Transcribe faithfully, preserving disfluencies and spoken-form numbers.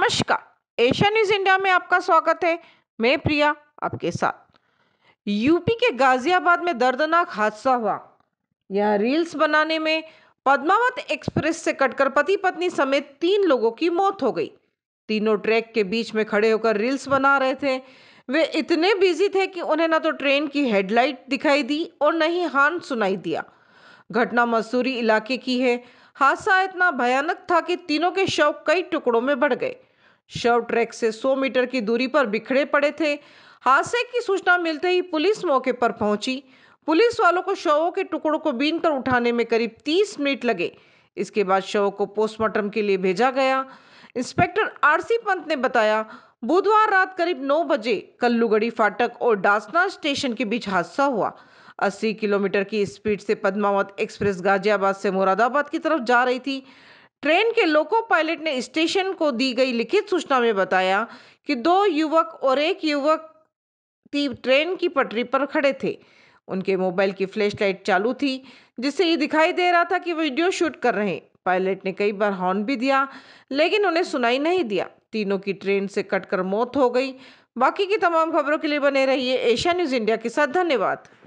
नमस्कार, Asia news India में आपका स्वागत है। मैं प्रिया आपके साथ। यूपी के गाजियाबाद में दर्दनाक हादसा हुआ। यह रील्स बनाने में पद्मावत एक्सप्रेस से कटकर पति पत्नी समेत तीन लोगों की मौत हो गई। तीनों ट्रैक के बीच में खड़े होकर रील्स बना रहे थे। वे इतने बिजी थे कि उन्हें ना तो ट्रेन की हेडलाइट दिखाई दी और न ही हॉर्न सुनाई दिया। घटना मसूरी इलाके की है। हादसा इतना भयानक था कि तीनों के शव कई टुकड़ों में बढ़ गए। शव ट्रैक से सौ मीटर की दूरी पर बिखरे पड़े थे। हादसे की सूचना मिलते ही पुलिस मौके पर पहुंची। पुलिस वालों को शवों के टुकड़ों को बीनकर उठाने में करीब तीस मिनट लगे। इसके बाद शवों को पोस्टमार्टम के लिए भेजा गया। इंस्पेक्टर आरसी पंत ने बताया, बुधवार रात करीब नौ बजे कल्लूगढ़ी फाटक और दासना स्टेशन के बीच हादसा हुआ। अस्सी किलोमीटर की स्पीड से पद्मावत एक्सप्रेस गाजियाबाद से मुरादाबाद की तरफ जा रही थी। ट्रेन के लोको पायलट ने स्टेशन को दी गई लिखित सूचना में बताया कि दो युवक और एक युवक ट्रेन की पटरी पर खड़े थे। उनके मोबाइल की फ्लैशलाइट चालू थी, जिससे ये दिखाई दे रहा था कि वो वीडियो शूट कर रहे हैं। पायलट ने कई बार हॉर्न भी दिया, लेकिन उन्हें सुनाई नहीं दिया। तीनों की ट्रेन से कटकर मौत हो गई। बाकी की तमाम खबरों के लिए बने रहिए एशिया न्यूज़ इंडिया के साथ। धन्यवाद।